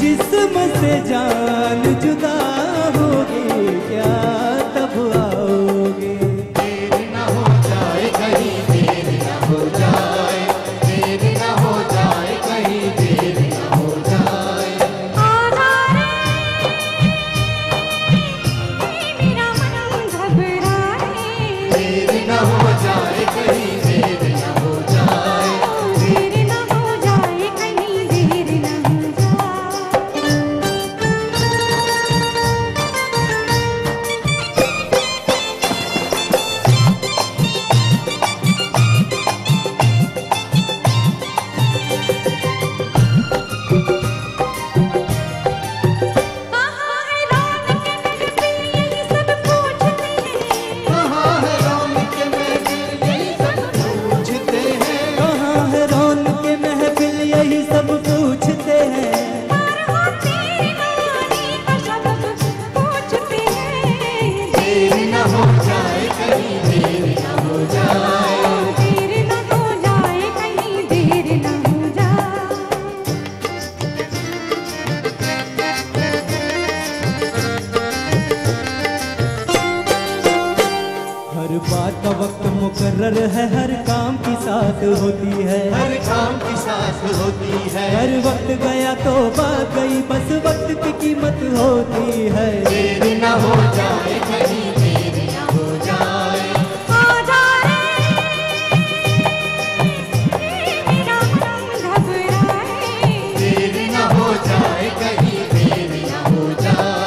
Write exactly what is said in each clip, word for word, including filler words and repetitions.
जिस्म से जान जुदा होगी क्या तब आओगे। तेरी ना हो जाए कहीं तेरी ना हो जाए, तेरी ना हो जाए कहीं तेरी ना हो जाए। मेरा मन घबराए तेरी ना हो जाए कहीं तेरी ना हो जाए। हर बात का वक्त मुकर्रर है, हर काम की साथ होती है, हर काम की साथ होती है। हर वक्त गया तो बात गई, बस वक्त की कीमत होती है। तेरी ना हो जाए कहीं तेरी ना हो जाए। मेरा मन घबराए तेरी ना हो जाए कहीं तेरी ना हो जाए।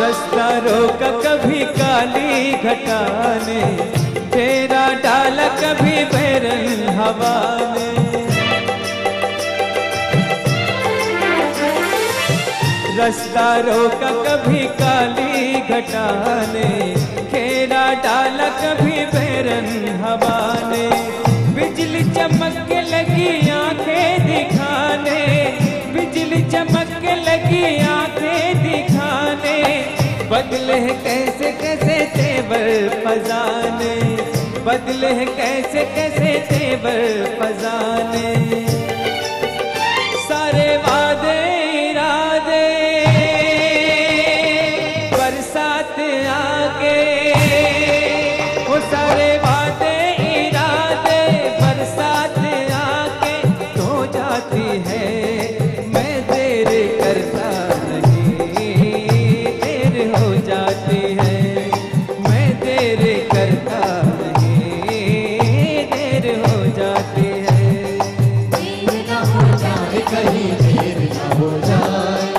रास्ता रोका कभी काली घटा ने, तेरा डाला कभी बैरन हवा ने। रास्ता रोका कभी काली घटा ने, तेरा डाला कभी बैरन हवा ने। बिजली चमक के लगी आंखें दिखाने, बिजली चमक के लगी आंखें दिखाने। बदले कैसे कैसे तेवर फजाने, बदले कैसे कैसे तेवर फजाने। सारे वादे इरादे बरसात आके, वो सारे वादे इरादे बरसात आके धो जाती है। मैं तेरे करता हो जाते हैं, मैं तेरे करता नहीं देर हो जाते हैं। तेरी ना हो जाए कहीं तेरी ना हो जाए।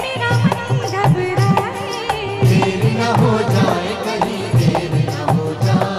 मेरा मन घबराए तेरी ना हो जाए कहीं तेरी ना हो जाए।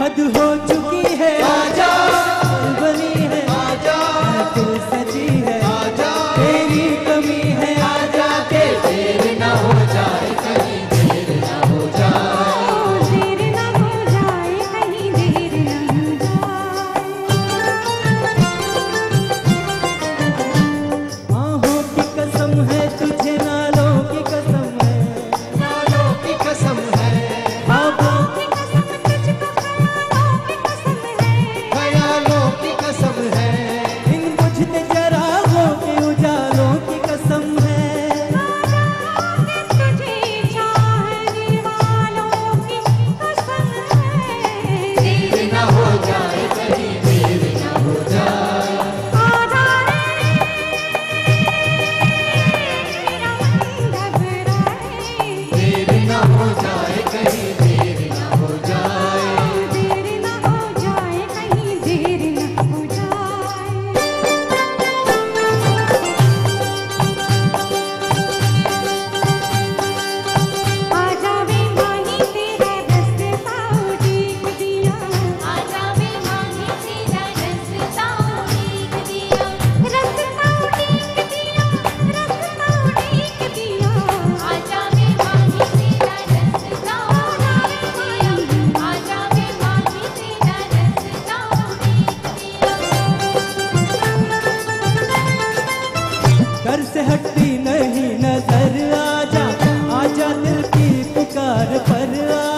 हद हो चुकी है आजा, बनी है आजा, तू सजी है आजा, तेरी कमी है आजा के। तेरी ना हो जाए कहीं तेरी ना हो जाए। तेरी ना हो जाए कहीं तेरी ना हो जाए। आँखों की कसम है तुझे, नालों की कसम है, नालों की कसम है। आँखों की कसम है, ख्यालों हुआ।